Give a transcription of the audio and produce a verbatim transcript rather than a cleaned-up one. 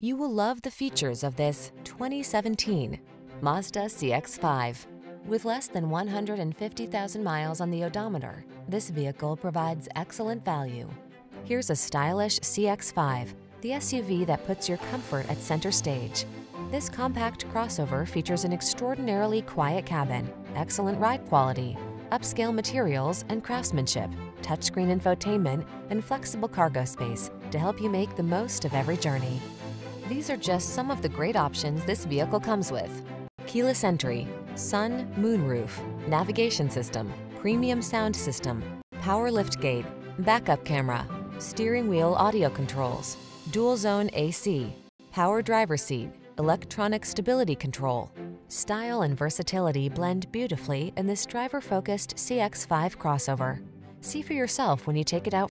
You will love the features of this twenty seventeen Mazda C X five. With less than one hundred fifty thousand miles on the odometer, this vehicle provides excellent value. Here's a stylish C X five, the S U V that puts your comfort at center stage. This compact crossover features an extraordinarily quiet cabin, excellent ride quality, upscale materials and craftsmanship, touchscreen infotainment, and flexible cargo space to help you make the most of every journey. These are just some of the great options this vehicle comes with: keyless entry, sun, moonroof, navigation system, premium sound system, power liftgate, backup camera, steering wheel audio controls, dual zone A C, power driver seat, electronic stability control. Style and versatility blend beautifully in this driver-focused C X five crossover. See for yourself when you take it out